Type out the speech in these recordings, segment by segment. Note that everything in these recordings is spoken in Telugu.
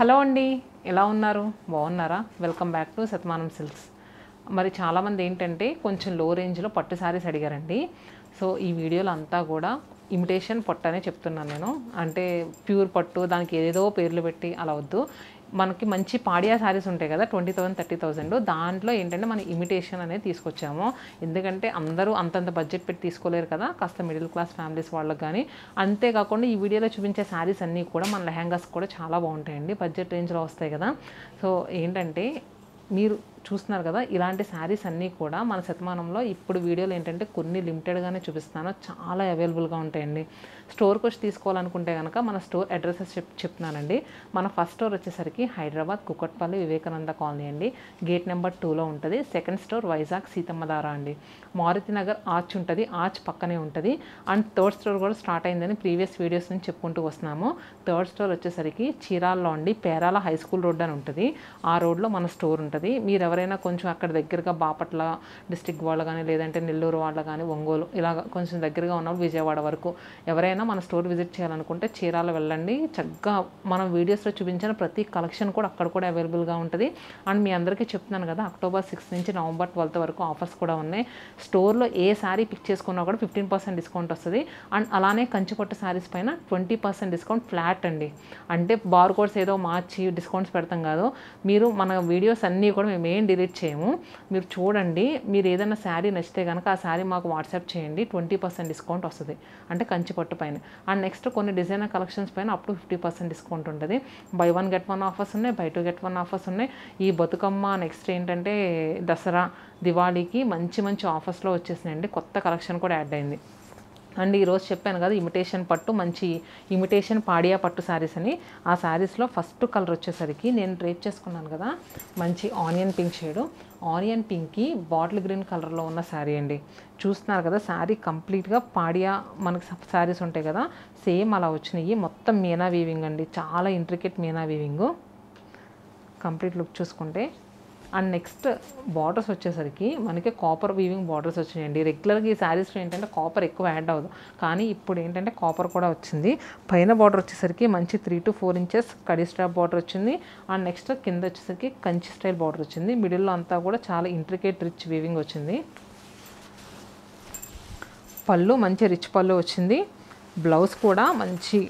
హలో అండి ఎలా ఉన్నారు బాగున్నారా వెల్కమ్ బ్యాక్ టు సత్మానం సిల్క్స్ మరి చాలా మంది ఏంటంటే కొంచెం లో రేంజ్ లో పట్టు సారీస్ అడిగారండి సో ఈ వీడియోలో అంతా కూడా ఇమిటేషన్ పట్టనే చెప్తున్నాను నేను అంటే ప్యూర్ పట్టు దానికి ఏదేదో పేర్లు పెట్టి అలా వద్దు మనకి మంచి పాడియా సారీస్ ఉంటాయి కదా 20000 30000 దాంట్లో ఏంటంటే మనం ఇమిటేషన్ అనేది తీసుకొచ్చాము ఎందుకంటే అందరూ అంతంత బడ్జెట్ పెట్టి తీసుకోలేరు కదా కాస్త మిడిల్ క్లాస్ ఫ్యామిలీస్ వాళ్ళకి గాని అంతే కాకుండా ఈ వీడియోలో చూపించే సారీస్ అన్నీ కూడా మన లెహంగాస్ కూడా చాలా బాగుంటాయండి బడ్జెట్ రేంజ్ లో వస్తాయి కదా సో ఏంటంటే మీరు చూస్తున్నారు కదా ఇలాంటి సారీస్ అన్నీ కూడా మన సత్మానంలో ఇప్పుడు వీడియోలు ఏంటంటే కొన్ని లిమిటెడ్ గానే చూపిస్తాను చాలా అవైలబుల్ గా ఉంటాయండి స్టోర్ కి వచ్చి తీసుకోవాలనుకుంటే గనక మన స్టోర్ అడ్రసెస్ చెప్తున్నానండి మన ఫస్ట్ స్టోర్ వచ్చేసరికి హైదరాబాద్ కుకట్పల్లి వివేకానంద కాలనీ అండి గేట్ నెంబర్ 2 లో ఉంటది సెకండ్ స్టోర్ వైజాగ్ సీతమ్మదారా అండి మారుతి నగర్ ఆర్చ్ ఉంటది ఆర్చ్ పక్కనే ఉంటది అండ్ థర్డ్ స్టోర్ కూడా స్టార్ట్ అయ్యిందని ప్రీవియస్ వీడియోస్ నుంచి చెప్పుకుంటూ వస్తున్నాము థర్డ్ స్టోర్ వచ్చేసరికి చీరాల్లో అండి పేరాల హై స్కూల్ రోడ్ అని ఉంటది ఆ రోడ్ లో మన స్టోర్ ఉంటది మీరు ఎవరైనా కొంచెం అక్కడ దగ్గరగా బాపట్ల డిస్ట్రిక్ట్ వాళ్ళు కానీ లేదంటే నెల్లూరు వాళ్ళు కానీ ఒంగోలు ఇలా కొంచెం దగ్గరగా ఉన్నప్పుడు విజయవాడ వరకు ఎవరైనా మన స్టోర్ విజిట్ చేయాలనుకుంటే చీరాల వెళ్ళండి చక్కగా మనం వీడియోస్లో చూపించిన ప్రతి కలెక్షన్ కూడా అక్కడ కూడా అవైలబుల్గా ఉంటుంది అండ్ మీ అందరికీ చెప్తున్నాను కదా అక్టోబర్ 6 నుంచి నవంబర్ 12 వరకు ఆఫర్స్ కూడా ఉన్నాయి స్టోర్లో ఏ శారీ పిక్ చేసుకున్నా కూడా 15% డిస్కౌంట్ వస్తుంది అండ్ అలానే కంచిపట్టు శారీస్ పైన 20% డిస్కౌంట్ ఫ్లాట్ అండి అంటే బార్ కోడ్స్ ఏదో మార్చి డిస్కౌంట్స్ పెడతాం కాదు మీరు మన వీడియోస్ అన్నీ కూడా మేము డిలీట్ చేయము మీరు చూడండి మీరు ఏదైనా శారీ నచ్చితే కనుక ఆ శారీ మాకు వాట్సాప్ చేయండి 20% డిస్కౌంట్ వస్తుంది అంటే కంచి పట్టు పైన అండ్ నెక్స్ట్ కొన్ని డిజైనర్ కలెక్షన్స్ పైన అప్ టు 50% డిస్కౌంట్ ఉంటుంది buy 1 get 1 ఆఫర్స్ ఉన్నాయి buy 2 get 1 ఆఫర్స్ ఉన్నాయి ఈ బతుకమ్మ నెక్స్ట్ ఏంటంటే దసరా దివాళీకి మంచి మంచి ఆఫర్స్లో వచ్చేసినాయండి కొత్త కలెక్షన్ కూడా యాడ్ అయింది అండ్ ఈ రోజు చెప్పాను కదా ఇమిటేషన్ పట్టు మంచి ఇమిటేషన్ పాడియా పట్టు సారీస్ అని ఆ సారీస్లో ఫస్ట్ కలర్ వచ్చేసరికి నేను డ్రేప్ చేసుకున్నాను కదా మంచి ఆనియన్ పింక్ షేడ్ ఆనియన్ పింక్కి బాటిల్ గ్రీన్ కలర్లో ఉన్న శారీ అండి చూస్తున్నారు కదా శారీ కంప్లీట్గా పాడియా మనకి శారీస్ ఉంటాయి కదా సేమ్ అలా వచ్చినాయి మొత్తం మీనా వీవింగ్ అండి చాలా intricate meena weaving complete look చూసుకుంటే అండ్ నెక్స్ట్ బార్డర్స్ వచ్చేసరికి మనకి కాపర్ వీవింగ్ బార్డర్స్ వచ్చినాయండి రెగ్యులర్గా ఈ శారీస్లో ఏంటంటే కాపర్ ఎక్కువ యాడ్ అవ్వదు కానీ ఇప్పుడు ఏంటంటే కాపర్ కూడా వచ్చింది పైన బార్డర్ వచ్చేసరికి మంచి 3 to 4 inches కడి స్ట్రాప్ బార్డర్ వచ్చింది అండ్ నెక్స్ట్ కింద వచ్చేసరికి కంచి స్టైల్ బార్డర్ వచ్చింది మిడిల్లో అంతా కూడా చాలా ఇంట్రికేట్ రిచ్ వీవింగ్ వచ్చింది పళ్ళు మంచి రిచ్ పళ్ళు వచ్చింది బ్లౌజ్ కూడా మంచి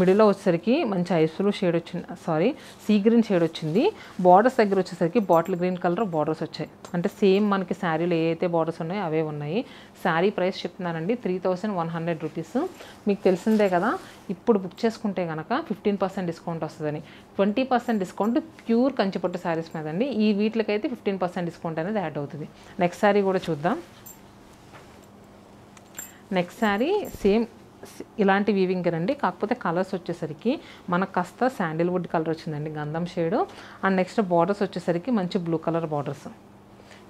మిడిల్లో వచ్చేసరికి మంచి ఐస్ బ్లూ షేడ్ వచ్చింది సారీ సీ గ్రీన్ షేడ్ వచ్చింది బార్డర్స్ దగ్గర వచ్చేసరికి బాటిల్ గ్రీన్ కలర్ బార్డర్స్ వచ్చాయి అంటే సేమ్ మనకి శారీలో ఏవైతే బార్డర్స్ ఉన్నాయో అవే ఉన్నాయి శారీ ప్రైస్ చెప్తున్నానండి 3100 రూపీస్ మీకు తెలిసిందే కదా ఇప్పుడు బుక్ చేసుకుంటే కనుక 15% డిస్కౌంట్ వస్తుందని 20% డిస్కౌంట్ ప్యూర్ కంచిపట్టు శారీస్ మీద అండి ఈ వీటికైతే 15% డిస్కౌంట్ అనేది యాడ్ అవుతుంది నెక్స్ట్ శారీ కూడా చూద్దాం నెక్స్ట్ శారీ సేమ్ ఇలాంటి వీవింగ్ రండి కాకపోతే కలర్స్ వచ్చేసరికి మనకు కాస్త శాండిల్వుడ్ కలర్ వచ్చిందండి గంధం షేడు అండ్ నెక్స్ట్ బార్డర్స్ వచ్చేసరికి మంచి బ్లూ కలర్ బార్డర్స్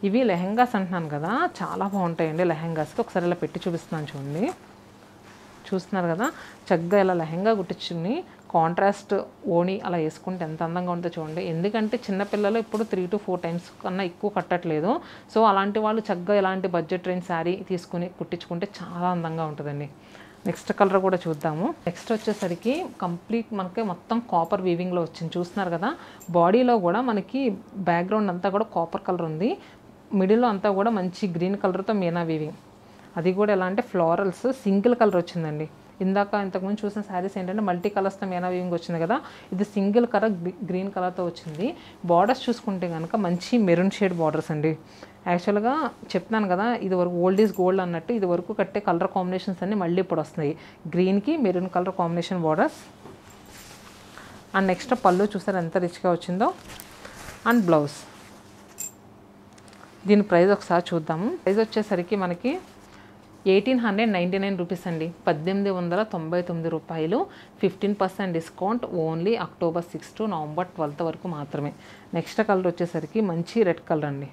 ఇవి లెహంగాస్ అంటున్నాను కదా చాలా బాగుంటాయండి లెహంగాస్కి ఒకసారి ఇలా పెట్టి చూపిస్తున్నాను చూడండి చూస్తున్నారు కదా చక్కగా ఇలా లెహంగా కుట్టించుకుని కాంట్రాస్ట్ ఓణి అలా వేసుకుంటే ఎంత అందంగా ఉంటుందో చూడండి ఎందుకంటే చిన్నపిల్లలు ఇప్పుడు 3 to 4 times కన్నా ఎక్కువ కట్టట్లేదు సో అలాంటి వాళ్ళు చక్కగా ఇలాంటి బడ్జెట్ రేంజ్ శారీ తీసుకుని కుట్టించుకుంటే చాలా అందంగా ఉంటుందండి నెక్స్ట్ కలర్ కూడా చూద్దాము నెక్స్ట్ వచ్చేసరికి కంప్లీట్ మనకి మొత్తం కాపర్ వీవింగ్లో వచ్చింది చూస్తున్నారు కదా బాడీలో కూడా మనకి బ్యాక్గ్రౌండ్ అంతా కూడా కాపర్ కలర్ ఉంది మిడిల్లో అంతా కూడా మంచి గ్రీన్ కలర్తో మీనా వీవింగ్ అది కూడా ఎలా అంటే ఫ్లోరల్స్ సింగిల్ కలర్ వచ్చిందండి ఇందాక ఇంతకుముందు చూసిన శారీస్ ఏంటంటే మల్టీ కలర్స్తో మీనా వీవింగ్ వచ్చింది కదా ఇది సింగిల్ కలర్ గ్రీన్ కలర్తో వచ్చింది బార్డర్స్ చూసుకుంటే కనుక మంచి మెరూన్ షేడ్ బార్డర్స్ అండి యాక్చువల్గా చెప్తాను కదా ఇది వరకు ఓల్డ్ ఈజ్ గోల్డ్ అన్నట్టు ఇది వరకు కట్టే కలర్ కాంబినేషన్స్ అన్నీ మళ్ళీ ఇప్పుడు వస్తున్నాయి గ్రీన్కి maroon colour combination borders and next పళ్ళు చూసారు ఎంత రిచ్గా వచ్చిందో అండ్ బ్లౌజ్ దీని ప్రైస్ ఒకసారి చూద్దాము ప్రైస్ వచ్చేసరికి మనకి 1899 రూపీస్ అండి 1899 రూపాయలు 15% discount only October 6 to November 12 వరకు మాత్రమే నెక్స్ట్ కలర్ వచ్చేసరికి మంచి రెడ్ కలర్ అండి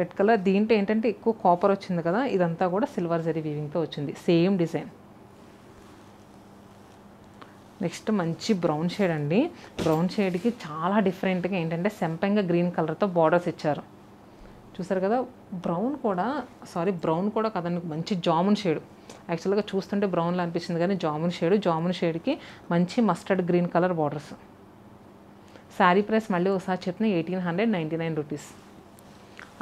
రెడ్ కలర్ దీంట్లో ఏంటంటే ఎక్కువ కాపర్ వచ్చింది కదా ఇదంతా కూడా సిల్వర్ జరీ వీవింగ్తో వచ్చింది సేమ్ డిజైన్ నెక్స్ట్ మంచి బ్రౌన్ షేడ్ అండి బ్రౌన్ షేడ్కి చాలా డిఫరెంట్గా ఏంటంటే సెంపంగా గ్రీన్ కలర్తో బార్డర్స్ ఇచ్చారు చూసారు కదా బ్రౌన్ కూడా సారీ బ్రౌన్ కూడా కదండి మంచి జామున్ షేడ్ యాక్చువల్ గా చూస్తుంటే బ్రౌన్ లా అనిపిస్తుంది కానీ జామున్ షేడ్ కి మంచి mustard green colour borders sari price మళ్ళీ ఒకసారి చెప్తున్నా 1899 రూపీస్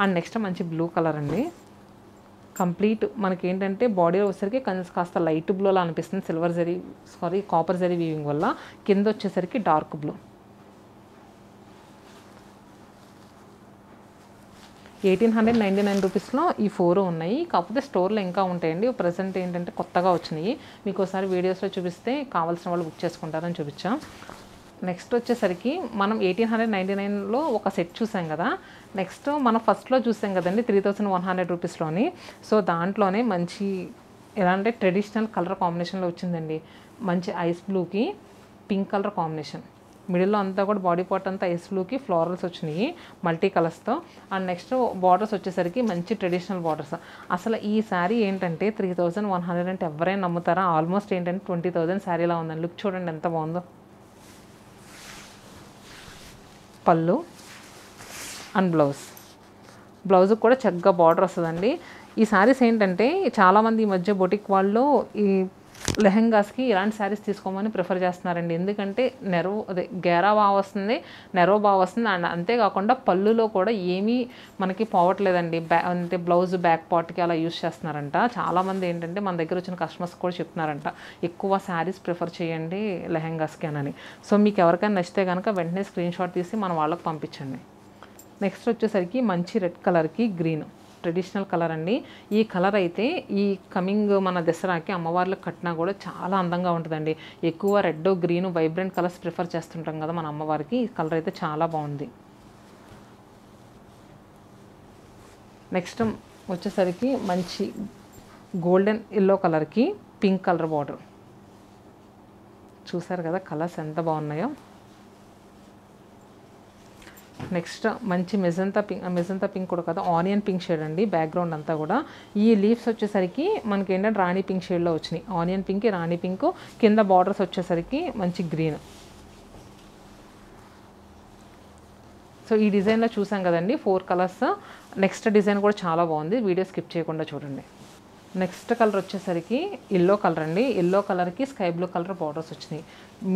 అండ్ నెక్స్ట్ మంచి బ్లూ కలర్ అండి కంప్లీట్ మనకి ఏంటంటే బాడీ వచ్చేసరికి కాస్త లైట్ బ్లూ లా అనిపిస్తుంది silver zari sorry copper zari weaving వల్ల కింద వచ్చేసరికి డార్క్ బ్లూ 1899 రూపీస్లో ఈ ఫోర్ ఉన్నాయి కాకపోతే స్టోర్లో ఇంకా ఉంటాయండి ప్రజెంట్ ఏంటంటే కొత్తగా వచ్చినాయి మీకు ఒకసారి వీడియోస్లో చూపిస్తే కావాల్సిన వాళ్ళు బుక్ చేసుకుంటారని చూపించాం నెక్స్ట్ వచ్చేసరికి మనం 1899లో ఒక సెట్ చూసాం కదా నెక్స్ట్ మనం ఫస్ట్లో చూసాం కదండి 3100 రూపీస్లోని సో దాంట్లోనే మంచి ఎలా అంటే ట్రెడిషనల్ కలర్ కాంబినేషన్లో వచ్చిందండి మంచి ఐస్ బ్లూకి పింక్ కలర్ కాంబినేషన్ మిడిల్లో అంతా కూడా బాడీ పార్ట్ అంతా ఐస్ బ్లూకి ఫ్లోరల్స్ వచ్చినాయి మల్టీ కలర్స్తో అండ్ నెక్స్ట్ బార్డర్స్ వచ్చేసరికి మంచి ట్రెడిషనల్ బార్డర్స్ అసలు ఈ శారీ ఏంటంటే 3100 అంటే ఎవరైనా నమ్ముతారా ఆల్మోస్ట్ ఏంటంటే 20000 శారీలా ఉందండి లుక్ చూడండి ఎంత బాగుందో పళ్ళు అండ్ బ్లౌజ్ కూడా చక్కగా బార్డర్ వస్తుందండి ఈ శారీస్ ఏంటంటే చాలామంది ఈ మధ్య బొటిక్ వాళ్ళు ఈ లెహంగాస్కి ఇలాంటి శారీస్ తీసుకోమని ప్రిఫర్ చేస్తున్నారండి ఎందుకంటే నెరో అదే గేరా బాగా వస్తుంది నెరో బాగా వస్తుంది అండ్ అంతేకాకుండా పళ్ళులో కూడా ఏమీ మనకి పోవట్లేదండి అంటే బ్లౌజ్ బ్యాక్ పార్ట్కి అలా యూజ్ చేస్తున్నారంట చాలామంది ఏంటంటే మన దగ్గర వచ్చిన కస్టమర్స్ కూడా చెప్తున్నారంట ఎక్కువ శారీస్ ప్రిఫర్ చేయండి లెహంగాస్కి అని సో మీకు ఎవరికైనా నచ్చితే కనుక వెంటనే స్క్రీన్ షాట్ తీసి మన వాళ్ళకి పంపించండి నెక్స్ట్ వచ్చేసరికి మంచి రెడ్ కలర్కి గ్రీన్ ట్రెడిషనల్ కలర్ అండి ఈ కలర్ అయితే ఈ కమింగ్ మన దసరాకి అమ్మవార్లకు కట్టినా కూడా చాలా అందంగా ఉంటుందండి ఎక్కువ red green vibrant colours prefer చేస్తుంటాం కదా మన అమ్మవారికి ఈ కలర్ అయితే చాలా బాగుంది నెక్స్ట్ వచ్చేసరికి మంచి గోల్డెన్ ఎల్లో కలర్కి పింక్ కలర్ బార్డర్ చూసారు కదా కలర్స్ ఎంత బాగున్నాయో నెక్స్ట్ మంచి మెజంతా పింక్ కూడా కదా ఆనియన్ పింక్ షేడ్ అండి బ్యాక్గ్రౌండ్ అంతా కూడా ఈ లీవ్స్ వచ్చేసరికి మనకి ఏంటంటే రాణి పింక్ షేడ్లో వచ్చినాయి ఆనియన్ పింక్ రాణి పింక్ కింద బార్డర్స్ వచ్చేసరికి మంచి గ్రీన్ సో ఈ డిజైన్లో చూసాం కదండి 4 కలర్స్ నెక్స్ట్ డిజైన్ కూడా చాలా బాగుంది వీడియో స్కిప్ చేయకుండా చూడండి నెక్స్ట్ కలర్ వచ్చేసరికి ఎల్లో కలర్ అండి ఎల్లో కలర్కి స్కై బ్లూ కలర్ బార్డర్స్ వచ్చినాయి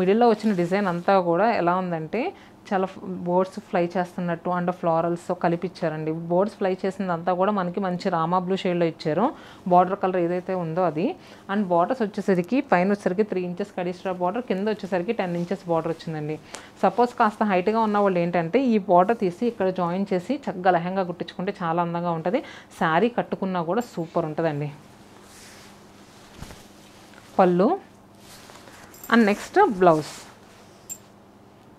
మిడిల్లో వచ్చిన డిజైన్ అంతా కూడా ఎలా ఉందంటే చాలా బోర్డ్స్ ఫ్లై చేస్తున్నట్టు అండ్ ఫ్లోరల్స్ కలిపిచ్చారండి బోర్డ్స్ ఫ్లై చేసినంతా కూడా మనకి మంచి రామా బ్లూ షేడ్లో ఇచ్చారు బార్డర్ కలర్ ఏదైతే ఉందో అది అండ్ బార్డర్స్ వచ్చేసరికి పైన వచ్చేసరికి 3 ఇంచెస్ కడిస్ట్రా బార్డర్ కింద వచ్చేసరికి 10 ఇంచెస్ బార్డర్ వచ్చిందండి సపోజ్ కాస్త హైట్గా ఉన్న వాళ్ళు ఏంటంటే ఈ బార్డర్ తీసి ఇక్కడ జాయిన్ చేసి చక్కగా లెహంగా కుట్టించుకుంటే చాలా అందంగా ఉంటుంది శారీ కట్టుకున్నా కూడా సూపర్ ఉంటుందండి పళ్ళు అండ్ నెక్స్ట్ బ్లౌజ్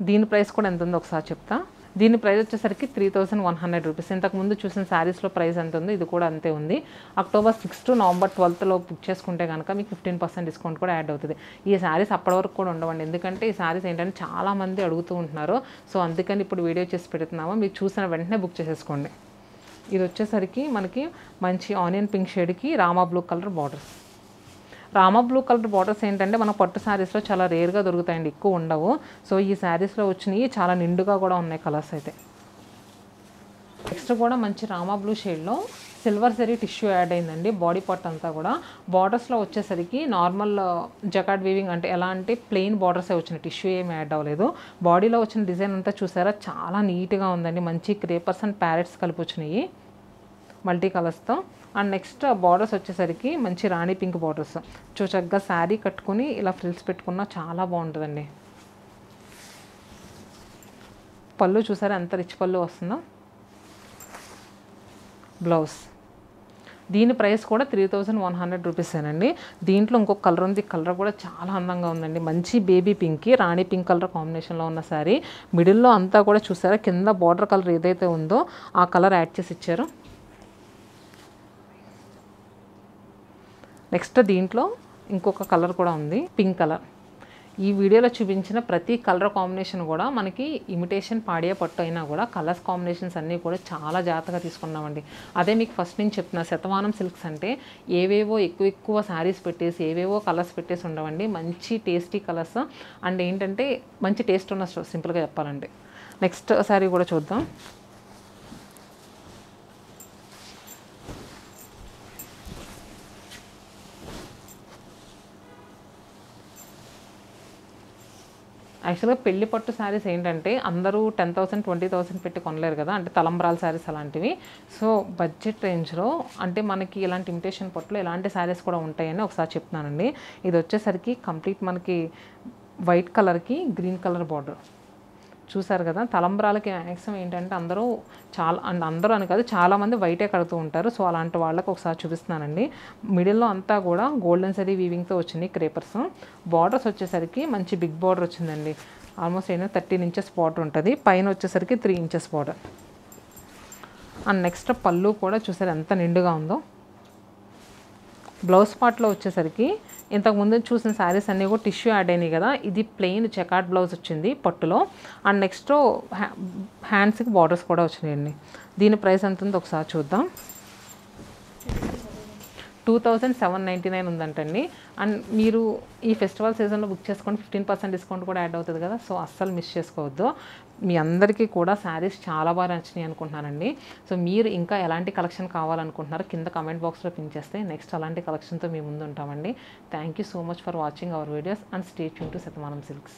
దీని ప్రైస్ కూడా ఎంత ఉందో ఒకసారి చెప్తా దీని ప్రైస్ వచ్చేసరికి 3100 రూపీస్ ఇంతకుముందు చూసిన శారీస్లో ప్రైస్ ఎంత ఉందో ఇది కూడా అంతే ఉంది అక్టోబర్ 6 నవంబర్ 12లో బుక్ చేసుకుంటే కనుక మీకు 15% డిస్కౌంట్ కూడా యాడ్ అవుతుంది ఈ శారీస్ అప్పటి వరకు కూడా ఉండవండి ఎందుకంటే ఈ శారీస్ ఏంటంటే చాలామంది అడుగుతూ ఉంటున్నారు సో అందుకని ఇప్పుడు వీడియో చేసి పెడుతున్నాము మీరు చూసిన వెంటనే బుక్ చేసేసుకోండి ఇది వచ్చేసరికి మనకి మంచి ఆనియన్ పింక్ షేడ్కి Rama blue colour borders Rama blue colour borders ఏంటంటే మన పట్టు శారీస్లో చాలా రేర్గా దొరుకుతాయండి ఎక్కువ ఉండవు సో ఈ శారీస్లో వచ్చినాయి చాలా నిండుగా కూడా ఉన్నాయి కలర్స్ అయితే నెక్స్ట్ కూడా మంచి రామా బ్లూ షేడ్లో సిల్వర్ జరీ టిష్యూ యాడ్ అయిందండి బాడీ పార్ట్ అంతా కూడా బార్డర్స్లో వచ్చేసరికి నార్మల్ జకార్డ్ వీవింగ్ అంటే ఎలా అంటే ప్లెయిన్ బార్డర్సే వచ్చిన టిష్యూ ఏమి యాడ్ అవ్వలేదు బాడీలో వచ్చిన డిజైన్ అంతా చూసారా చాలా నీట్గా ఉందండి మంచి క్రేపర్స్ అండ్ ప్యారెట్స్ కలిపి వచ్చినాయి మల్టీ కలర్స్తో అండ్ నెక్స్ట్ బార్డర్స్ వచ్చేసరికి మంచి రాణి పింక్ బార్డర్స్ చక్కగా శారీ కట్టుకుని ఇలా ఫ్రిల్స్ పెట్టుకున్నా చాలా బాగుంటుందండి పళ్ళు చూసారా ఎంత రిచ్ పళ్ళు వస్తుందో బ్లౌజ్ దీని ప్రైస్ కూడా 3100 రూపీసేనండి దీంట్లో ఇంకొక కలర్ ఉంది కలర్ కూడా చాలా అందంగా ఉందండి మంచి బేబీ పింక్కి రాణి పింక్ కలర్ కాంబినేషన్లో ఉన్న శారీ మిడిల్లో అంతా కూడా చూసారా కింద బార్డర్ కలర్ ఏదైతే ఉందో ఆ కలర్ యాడ్ చేసి ఇచ్చారు నెక్స్ట్ దీంట్లో ఇంకొక కలర్ కూడా ఉంది పింక్ కలర్ ఈ వీడియోలో చూపించిన ప్రతి కలర్ కాంబినేషన్ కూడా మనకి ఇమిటేషన్ పాడియ పట్టు అయినా కూడా కలర్స్ కాంబినేషన్స్ అన్నీ కూడా చాలా జాగ్రత్తగా తీసుకున్నామండి అదే మీకు ఫస్ట్ నేను చెప్తున్నా శతమానం సిల్క్స్ అంటే ఏవేవో ఎక్కువ శారీస్ పెట్టేసి ఏవేవో కలర్స్ పెట్టేసి ఉండవండి మంచి టేస్టీ కలర్స్ అండ్ ఏంటంటే మంచి టేస్ట్ ఉన్న సింపుల్గా చెప్పాలండి నెక్స్ట్ శారీ కూడా చూద్దాం యాక్చువల్గా పెళ్లి పట్టు సారీస్ ఏంటంటే అందరూ 10,000 20,000 పెట్టి కొనలేరు కదా, అంటే తలంబ్రాల సారీస్ అలాంటివి. సో బడ్జెట్ రేంజ్లో అంటే మనకి ఇలాంటి ఇమిటేషన్ పట్టులో ఇలాంటి సారీస్ కూడా ఉంటాయని ఒకసారి చెప్తున్నానండి. ఇది వచ్చేసరికి కంప్లీట్ మనకి వైట్ కలర్కి గ్రీన్ కలర్ బార్డర్ చూసారు కదా. తలంబ్రాలకి మ్యాక్సిమం ఏంటంటే అందరూ చాలా అండ్ అందరూ అని కాదు చాలామంది వైటే కడుతూ ఉంటారు. సో అలాంటి వాళ్ళకి ఒకసారి చూపిస్తున్నానండి. మిడిల్లో అంతా కూడా గోల్డెన్ సరీ వీవింగ్తో వచ్చింది క్రేపర్స్. బార్డర్స్ వచ్చేసరికి మంచి బిగ్ బార్డర్ వచ్చిందండి, ఆల్మోస్ట్ ఏమైనా 13 ఇంచెస్ బార్డర్ ఉంటుంది, పైన వచ్చేసరికి 3 inches border. And next pallu కూడా చూసారు ఎంత నిండుగా ఉందో. బ్లౌజ్ పార్ట్లో వచ్చేసరికి ఇంతకుముందు చూసిన శారీస్ అన్నీ కూడా టిష్యూ యాడ్ అయినాయి కదా, ఇది ప్లెయిన్ చెకాట్ బ్లౌజ్ వచ్చింది పట్టులో. అండ్ నెక్స్ట్ హ్యాండ్స్కి బార్డర్స్ కూడా వచ్చినాయండి. దీని ప్రైస్ ఎంత ఉందో ఒకసారి చూద్దాం. 2799 ఉందంటండి. అండ్ మీరు ఈ ఫెస్టివల్ సీజన్లో బుక్ చేసుకొని 15% డిస్కౌంట్ కూడా యాడ్ అవుతుంది కదా, సో అస్సలు మిస్ చేసుకోవద్దు. మీ అందరికీ కూడా శారీస్ చాలా బాగా నచ్చినాయి అనుకుంటున్నానండి. సో మీరు ఇంకా ఎలాంటి కలెక్షన్ కావాలనుకుంటున్నారో కింద కమెంట్ బాక్స్లో పిన్ చేస్తే నెక్స్ట్ అలాంటి కలెక్షన్తో మీ ముందు ఉంటామండి. Thank you so much for watching our videos and stay tune to సతమానం silks.